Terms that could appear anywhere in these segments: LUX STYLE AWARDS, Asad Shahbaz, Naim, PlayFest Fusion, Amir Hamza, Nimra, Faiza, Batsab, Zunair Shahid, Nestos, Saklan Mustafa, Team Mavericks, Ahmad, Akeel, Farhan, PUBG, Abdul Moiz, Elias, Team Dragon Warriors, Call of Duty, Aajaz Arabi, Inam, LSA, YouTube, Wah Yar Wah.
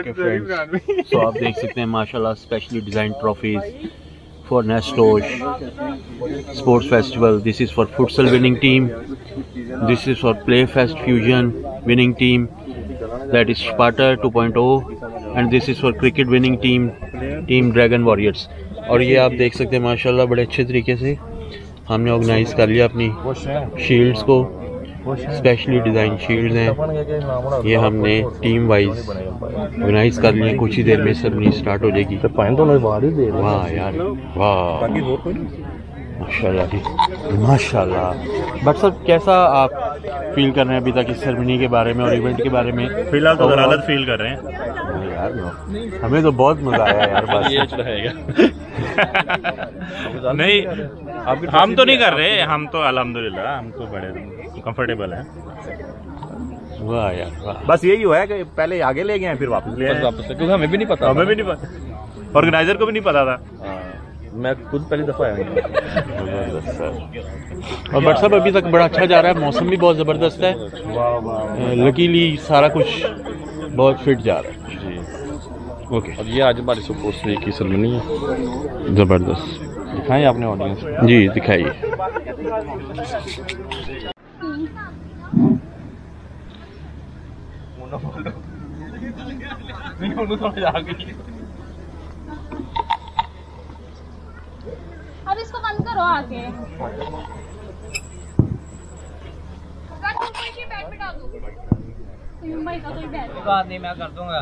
Okay friends, तो आप देख सकते हैं माशाल्लाह specially design trophies for Nestos sports festival. This is for futsal winning team, this is for प्लेफेस्ट fusion winning team that is Splatter 2.0 and this is for cricket winning team team dragon warriors. और ये आप देख सकते हैं माशाल्लाह बड़े अच्छे तरीके से हमने ऑर्गेनाइज़ कर लिया अपनी शील्ड्स को, स्पेशली डिज़ाइन शील्ड्स हैं, ये हमने टीम वाइज ऑर्गेनाइज कर लिए। कुछ ही देर में सरमनी स्टार्ट हो जाएगी। वाह यार वाह, माशाल्लाह माशाल्लाह। बट सर कैसा आप फील कर रहे हैं अभी तक इस सरमनी के बारे में और इवेंट के बारे में? फिलहाल तो गरालत फील कर रहे हैं यार, हमें तो बहुत मज़ा आया यार। बस नहीं हम तो नहीं कर रहे, हम तो अल्हम्दुलिल्लाह हम तो बड़े कंफर्टेबल हैं। वाह यार वाह, बस यही हुआ है कि पहले आगे ले गए फिर वापस ले आए, क्योंकि हमें भी नहीं पता, हमें भी नहीं पता, ऑर्गेनाइजर को भी नहीं पता था। मैं खुद पहली दफ़ा आया हूँ। और बटसब अभी तक बड़ा अच्छा जा रहा है, मौसम भी बहुत ज़बरदस्त है, लकीली सारा कुछ बहुत फिट जा रहा है। ओके और ये आज हमारी स्पोर्ट्स डे की सेरेमनी है, ज़बरदस्त। दिखाएं आपने ऑडियंस? जी दिखाइए। अब इसको बंद करो आगे। बैट पे डाल दो बात नहीं, मैं कर दूंगा।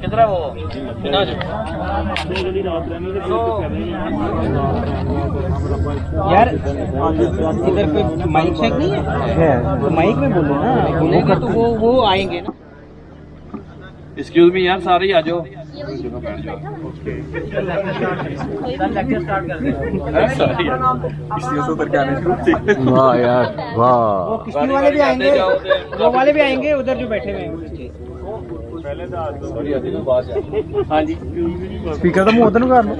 किधर है वो? यार इधर कोई माइक शेक नहीं है? माइक में बोलो ना, तो वो आएंगे ना। एक्सक्यूज मी यार, सारे ही आ जाओ। वाह यार वाह, वो किश्ती वाले भी आएंगे, वो वाले भी आएंगे, उधर जो बैठे हुए। हाँ जी, स्पीकर तो मैं उधर कर लूँ।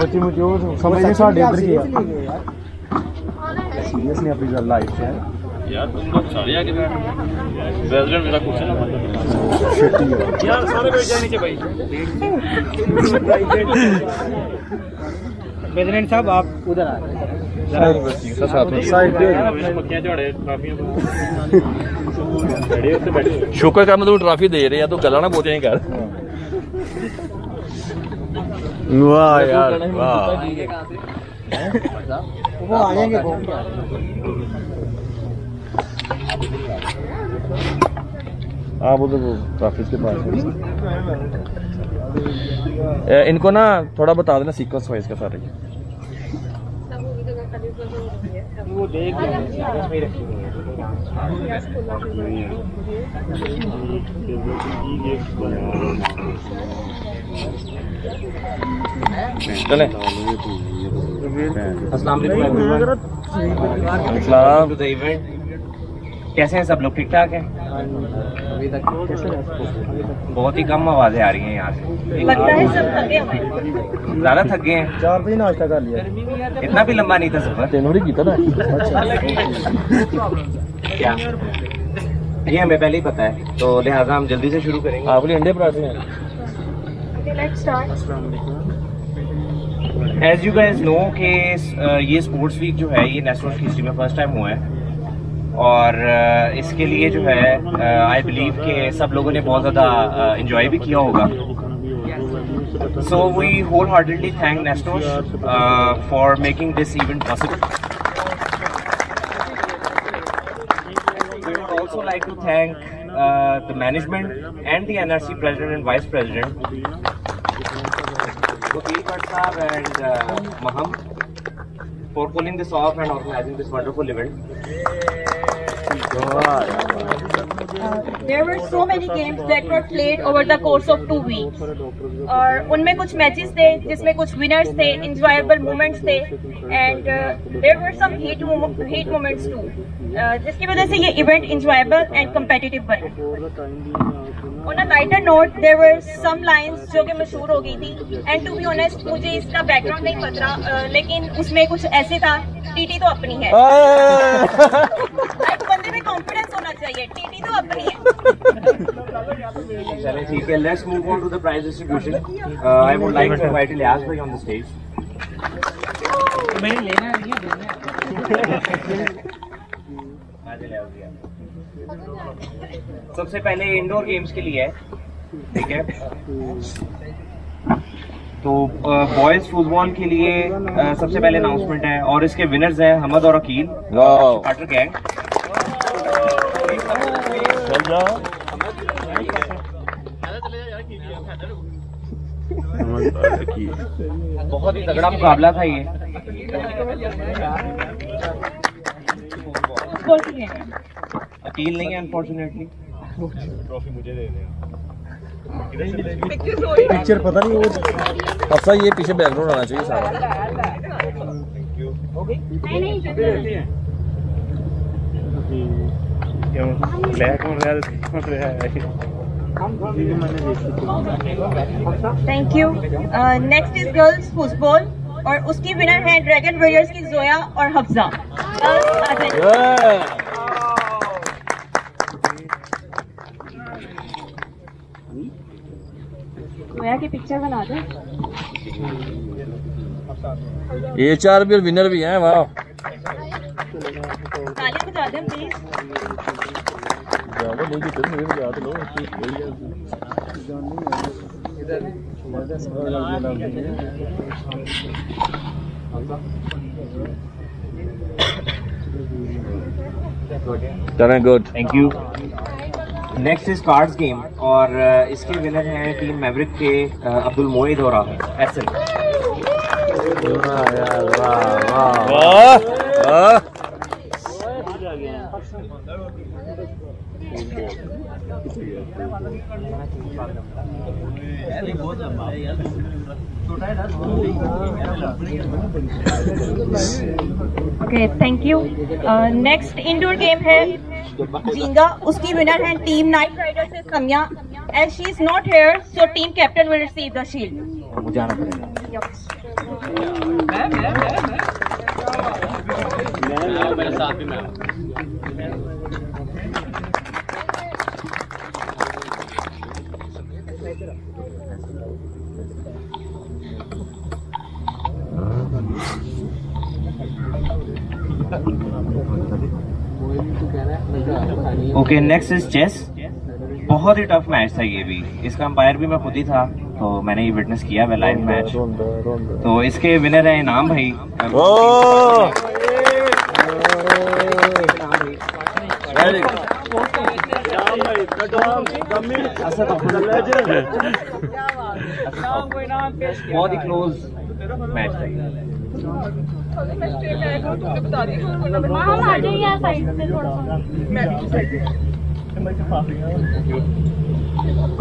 बच्चे मुझे समझ नहीं, साढ़े इधर की सीरियस नहीं अपनी लाइफ से यार। तुम लोग सारे आगे प्रेसिडेंट मेरा कुछ ना मतलब यार, सारे बैठ जाए नीचे भाई। प्रेसिडेंट साहब आप उधर आ गए, शुक्र करना तुम ट्रॉफी दे रहे या तो गला ना बोलते नहीं कर। वाह यार वाह, वो आ जाएंगे। आप वो ट्रैफिक के पास इनको ना थोड़ा बता देना सीक्वेंस वाइज का सारे। वो देख चले। कैसे हैं सब लोग? ठीक ठाक है? अभी तक बहुत ही कम आवाजें आ रही हैं यहाँ से, लगता है सब थके हैं, ज़्यादा थक गए हैं। 4 बजे नाश्ता कर लिया, इतना भी लंबा नहीं था सफर। तेनोरी की था ना क्या? ये हमें पहले ही पता है, तो लिहाजा हम जल्दी से शुरू करेंगे। आप बोले अंडे पराठे हैं। एज यू गाइस नो कि ये स्पोर्ट्स वीक जो है ये नेशनल की हिस्ट्री में फर्स्ट टाइम हुआ है, और इसके लिए जो है आई बिलीव कि सब लोगों ने बहुत ज़्यादा इन्जॉय भी किया होगा। So we whole heartedly thank Nestos for making this event possible. We would also like to thank the management and the NRC president and vice president, Wakeel Badshah and Maham, for pulling this off and organizing this wonderful event. There were so many games that were played over the course of 2 weeks. और उनमें कुछ matches थे जिसमें कुछ winners थे, enjoyable moments थे, and there were some heat moments too. जिसकी वजह से ये event enjoyable and competitive बना. On a lighter note, there were some lines जो कि मशहूर हो गई थी, and to be honest मुझे इसका बैकग्राउंड नहीं पता, लेकिन उसमें कुछ ऐसे था, टीटी तो अपनी है, एक बंदे में कॉन्फिडेंस होना चाहिए, टीटी तो अपनी है। चलिए ठीक है, let's move on to the prize distribution. I would like to invite Elias bhai on the stage. मैं लेना नहीं है। सबसे पहले इंडोर गेम्स के लिए है, ठीक है, तो बॉयज फुटबॉल के लिए सबसे पहले अनाउंसमेंट है और इसके विनर्स हैं अहमद और अकील, स्पार्टर गैंग। बहुत ही तगड़ा मुकाबला था ये। अकील नहीं है अनफॉर्चुनेटली। ट्रॉफी मुझे दे दे। पिक्चर पता नहीं वो अफसा, ये पीछे बैकग्राउंड आना चाहिए सारा। Thank you. Next is girls football और उसकी विनर है ड्रैगन वॉरियर्स की जोया और हफ्जा। की पिक्चर बना दो। एचआर भी और विनर भी हैं, वाह। तालियां बजा दें प्लीज। ज़्यादा लेके चलो, मुझे बजा दो। चलें, good, thank you. Next is cards game और इसके विनर हैं टीम मैवरिक के अब्दुल मोइज और एसन। Okay, thank you. Next indoor game है जिंगा, उसकी विनर है टीम नाइट राइडर्स से Samaya, and she is not here so team captain will receive the shield. मुझे आना पड़ेगा, मेरे साथ भी ओके। नेक्स्ट इज चेस, बहुत ही टफ मैच था ये भी, इसका अंपायर भी मैं खुद ही था, तो मैंने ये विटनेस किया है लाइव मैच। तो इसके विनर है इनाम भाई। बहुत ही क्लोज मैच था।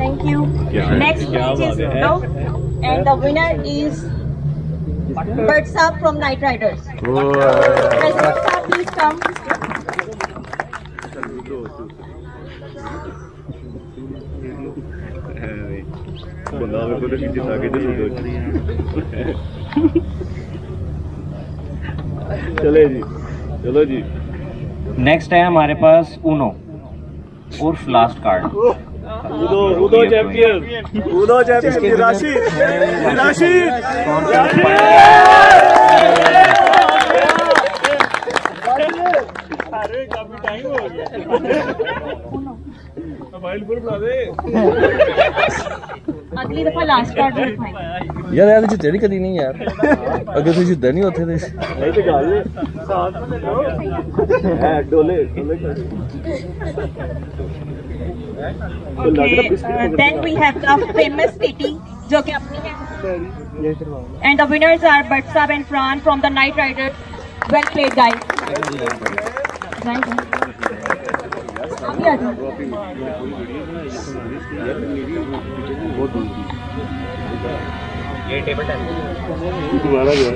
Thank you. Next match is now, and the winner is Batsab from Night Riders. Batsab, please come. चले जी, चलो जी। नेक्स्ट है हमारे पास ऊनो और last card. Uno champion, Uno champion Rashid, अरे काफी टाइम हो गया, मोबाइल पर बुला दे। अगली दफा लास्ट कार्ड रखवाएंगे यार। यार तुझे तेरी कदी नहीं यार, अगर तुझे देनी होते तो then we have the famous city जो कि अपनी है, and the winners are Batsab and Farhan from the Night Riders. Well played, guys. Thank you. ये टेबल तुम्हारा जो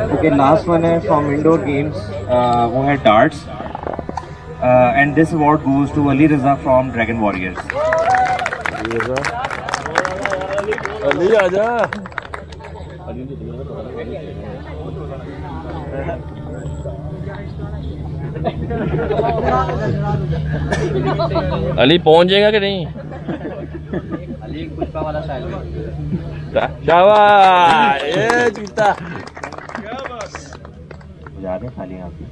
Okay, last one है from indoor games, वो है darts. And this award goes to Ali Raza from Dragon Warriors. Ali Raza. Ali Raza. Ali पहुंच जाएगा कि नहीं? Ali कुत्ता वाला शायद। शाबाश! ये जीता। जा रहे खाली आप।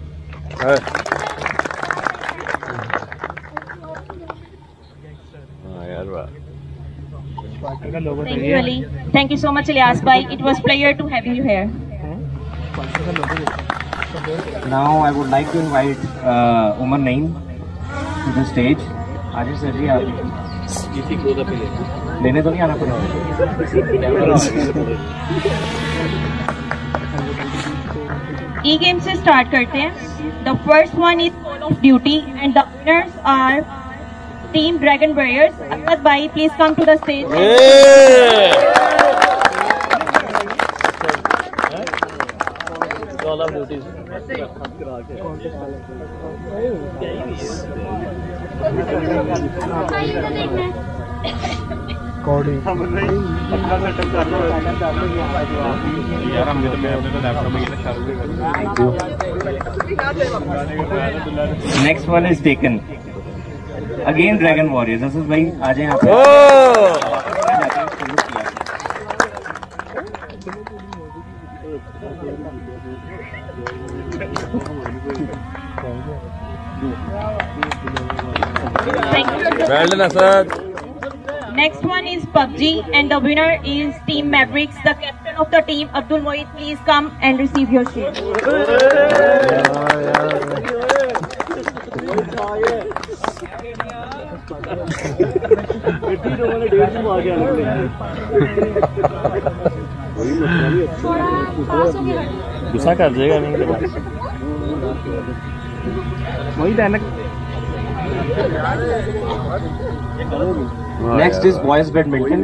Thank you, Ali. Thank you so much, Elias bhai. It was pleasure to have you here. Now I would like to invite Omar Naim to the stage. Aajaz Arabi, aap इसी को दबे लेने तो नहीं आना पड़ेगा। ई गेम से start करते हैं. The first one is Call of Duty and the winners are Team Dragon Warriors. Ahmad bhai, please come to the stage. Next one is taken. Again dragon warriors. Asad भाई आ जाए यहाँ पे. Next one is PUBG and the winner is team Mavericks. The captain of the team Abdul Moiz, please come and receive your shield. गुस्सा कर जाएगा नहीं वही दैनक. नेक्स्ट इज बॉयज बैडमिंटन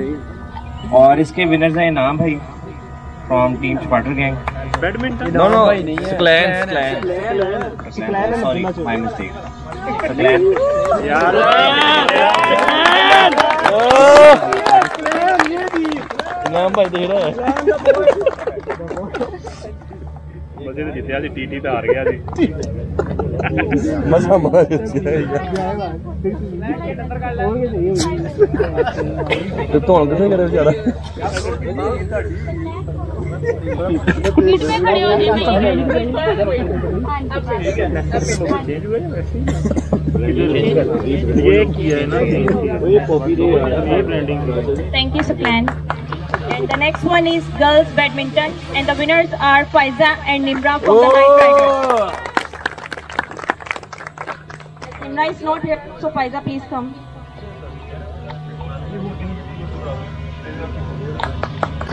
और इसके विनर्स हैं इनाम भाई from team स्पार्टर gang. Badminton no no clan, sorry my mistake. नाम भाई देख रहा है मजे तो जीतिया जी. टीटी तो हार गया जी. मजा मजा तो धोन कितने करे बेचारा. Thank you, Suplan. And the next one is girls badminton, and the winners are Faiza and Nimra from the Night Riders. Nimra is not here, so Faiza, please come.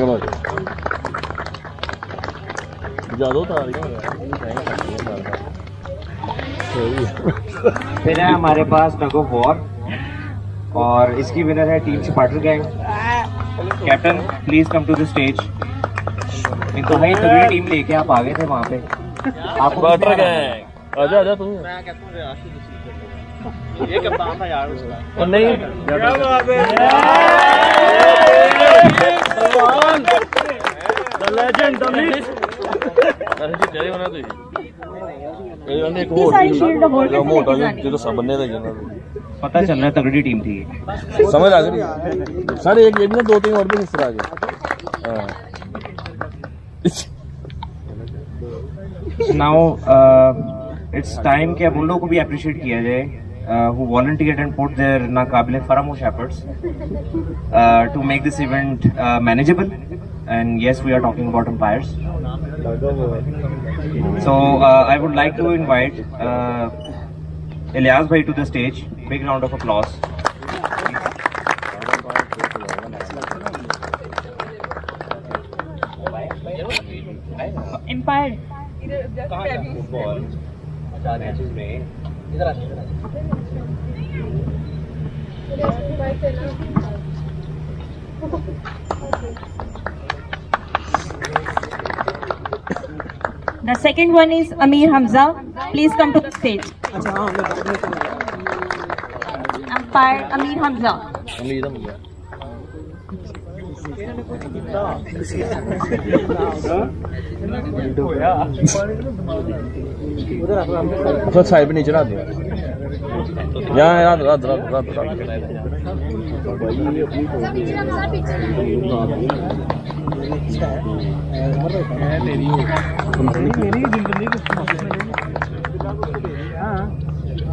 Come on. फिर है हमारे पास tug of war और इसकी winner है team स्पार्टर gang. Captain please come to the stage. इनको भाई तभी team लेके आप आ गए थे वहाँ पे. आप स्पार्टर गैंग आजा आजा तुम. मैं कहता हूँ यार उसका नहीं पता चल रहा है तगड़ी टीम थी. समझ आ गई सर. एक गेम में दो तीन और भी हिस्सा आ गया. नाउ इट्स टाइम कि अब उन लोगों को भी अप्रिशिएट किया जाए who volunteered and put their नाकाबिले फरामोश efforts to make this event manageable. And yes, we are talking about umpires. So I would like to invite Elias bhai to the stage. Big round of applause. Empire. Football. Matches में. The second one is Amir Hamza. Please come to the stage. Umpire Amir Hamza. Amir Hamza. उधर side पे नीचे ना दे यहाँ रात रात रात रात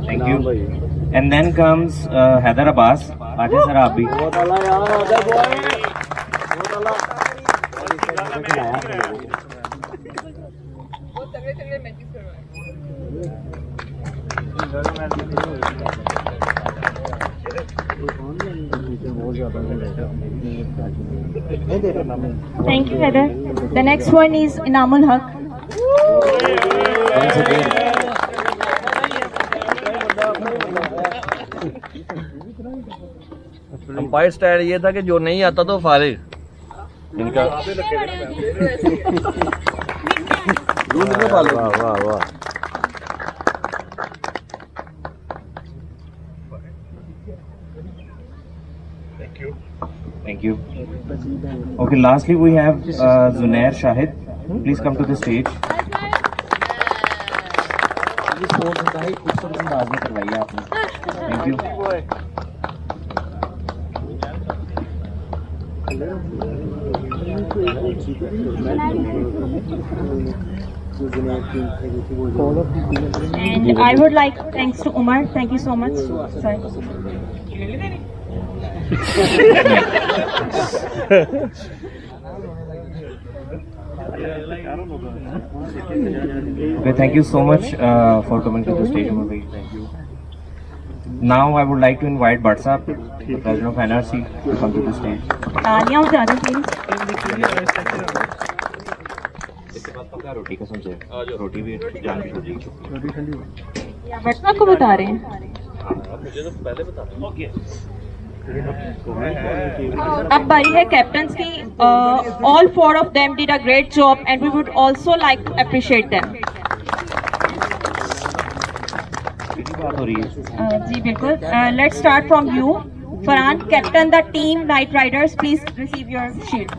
Thank you. And then comes Haidar Abbas, Aajaz Arabi. Thank you, Haidar. The next one is Inam. Once again. Umpire style ये था कि जो नहीं आता तो फारिग. इनका वाह वाह वाह. Thank you. Okay, lastly we have Zunair Shahid. Please come to the stage. Thank you. And I would like thanks to Omar. Thank you so much. Sorry. Okay, thank you so much for coming to the stage. Thank you. Now I would like to invite Batsab, the president of NRC, to come to the stage. Batsab को बता रहे हैं. अब बारी है captains की. All four of them did a great job and we would also like to appreciate them. जी बिल्कुल. Let's start from you, Farhan, captain the team Night Riders. Please receive your shield.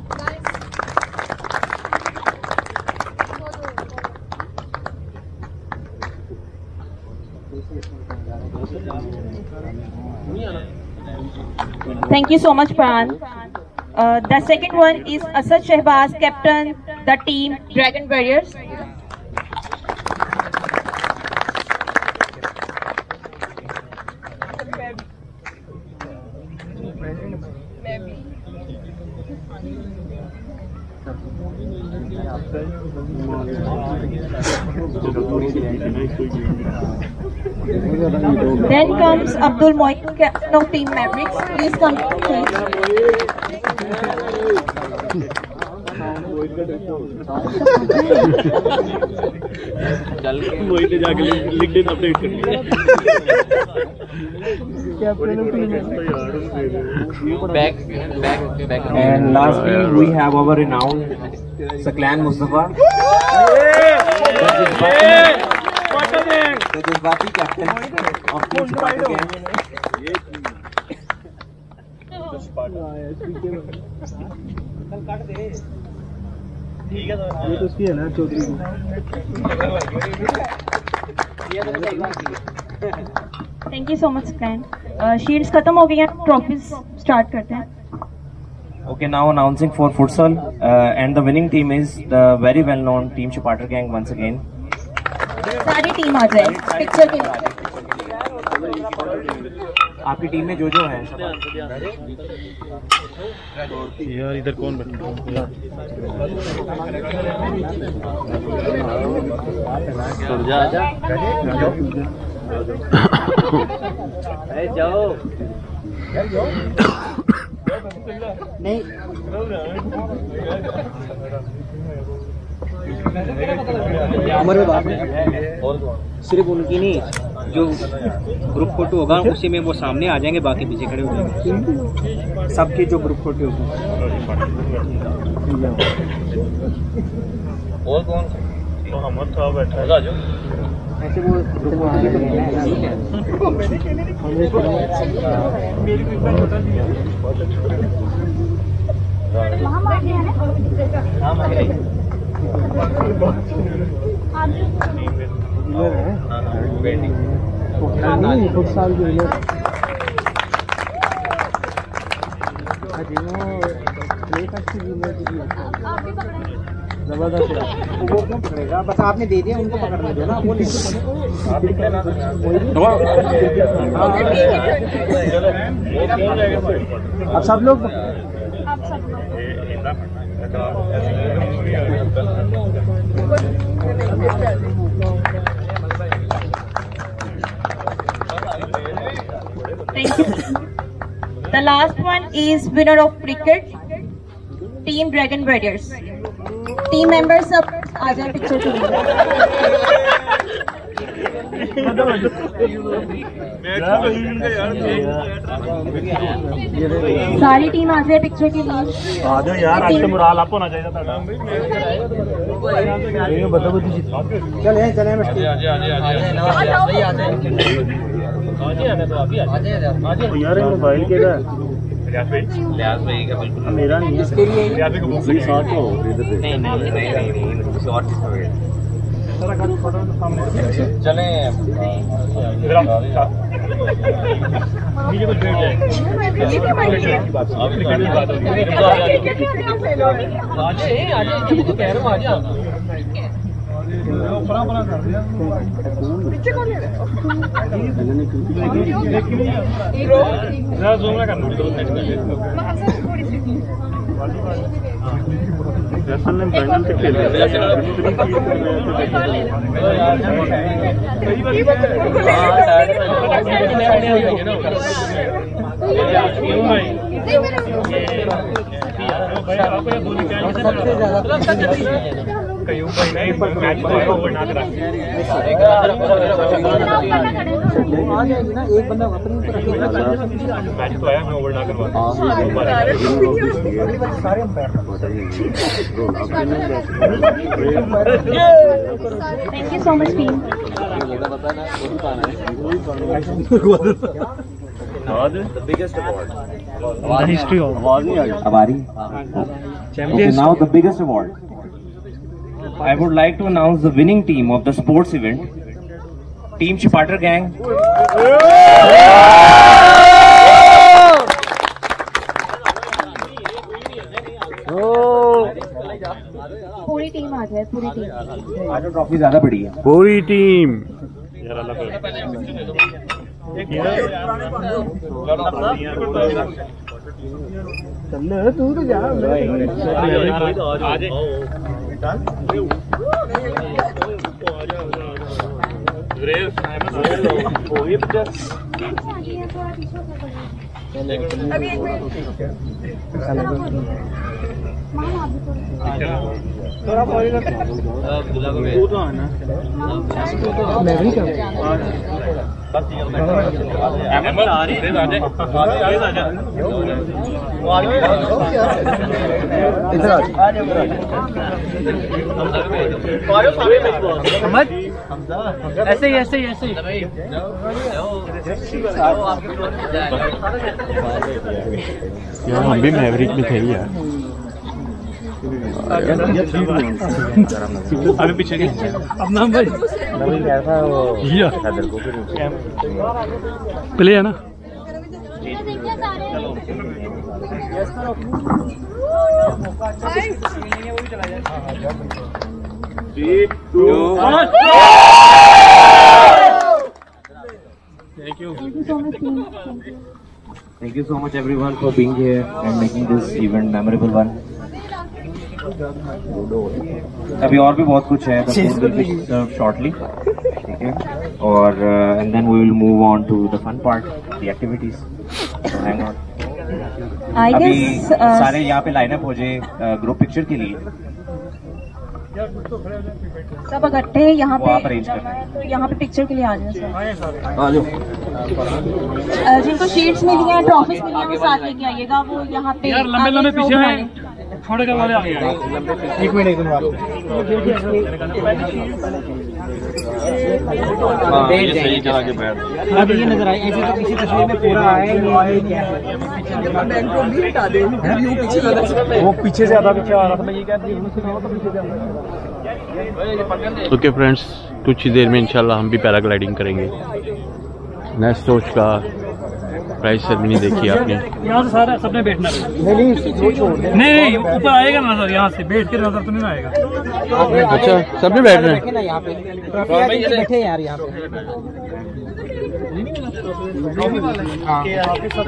Thank you so much, Farhan. The second one is Asad Shahbaz, captain the team Dragon Warriors. Then comes Abdul Moiz, captain of Team Mavericks. Please come to the stage. And lastly, we have our renowned Saklan Mustafa. Thank you so much, Saklan. Shields खत्म हो गई हैं, trophies start करते हैं. Okay, now announcing for futsal and the winning team is the very well-known team Sparter Gang once again. सारी team आ जाए picture के लिए. आपकी टीम में जो जो है यार. इधर कौन बैठा है? सिर्फ उनकी नहीं, जो ग्रुप फोटो होगा उसी में वो सामने आ जाएंगे, बाकी पीछे खड़े हो जाएंगे सबके जो ग्रुप फोटो होगी। और कौन था बैठा जो ऐसे वो जबरदस्त पकड़ेगा, बस आपने दे दिया उनको पकड़ने दो ना, वो नहीं। अब सब लोग The last one is winner of cricket, Team Dragon Warriors. Team members सब आ जाए पिक्चर के लिए, सारी टीम आ जाए पिक्चर के लिए। आ जाओ यार, आज तो मुराल आपको होना चाहिए था। चले चले यार, मोबाइल के लिए मेरा नहीं, इसके लिए शॉर्ट हो नहीं नहीं शॉर्ट हो गया। चले सबसे ज्यादा thank you so much team. The biggest award. History award नहीं आई हमारी। Champions. Now the biggest award. I would like to announce the winning team of the sports event, Team Splatter Gang. पूरी team आ जाए, पूरी team. आज trophy ज़्यादा बड़ी है। पूरी टीम। चल तू तो जा। हम भी मैवरिक में थे यार, अभी पीछे अब नाम प्ले है ना। Thank you so much everyone for being here and making this event memorable one. अभी और भी बहुत कुछ है, but we will be served shortly. ठीक है, और and then we will move on to the fun part, the activities. So hang on, अभी सारे यहाँ पे लाइन अप हो जाए ग्रुप पिक्चर के लिए। सब इकट्ठे हैं यहाँ पे, तो यहाँ पे पिक्चर के लिए आ जाए सर। जिनको शीट्स मिली हैं, ट्रॉफीज मिली हैं, वो साथ लेके आइएगा। वो यहाँ पे लंबे पीछे हैं, थोड़े कम वाले आगे आए। एक मिनट, अब ये नजर आए ऐसे, तो किसी तस्वीर में पूरा आए, वो पीछे ज्यादा पीछे आ रहा था। मैं ये कहता, ओके फ्रेंड्स, कुछ ही देर में इंशाल्लाह हम भी पैराग्लाइडिंग करेंगे। नेस्टोस का प्राइस सेरेमनी देखी आपने। यहाँ से सारा सबने बैठना नहीं, ऊपर आएगा ना सर, यहाँ से बैठ के नजर तो नहीं आएगा। अच्छा, सबने बैठना है यहाँ पे यार, यहाँ पे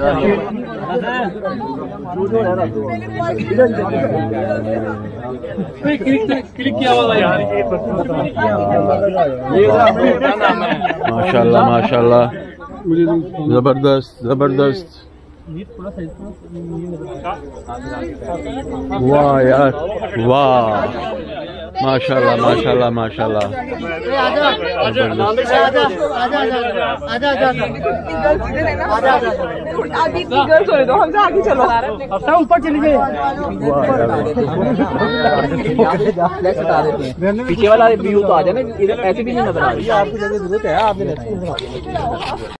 क्लिक किया हुआ यार। माशाल्लाह माशाल्लाह, जबरदस्त जबरदस्त। वाह यार वाह, माशाल्लाह माशाल्लाह माशाल्लाह। ऊपर चले गए, पीछे वाला व्यू तो आ जाए ना, ऐसे भी नहीं नजर आ रही है आपको। जरूरत है, आपने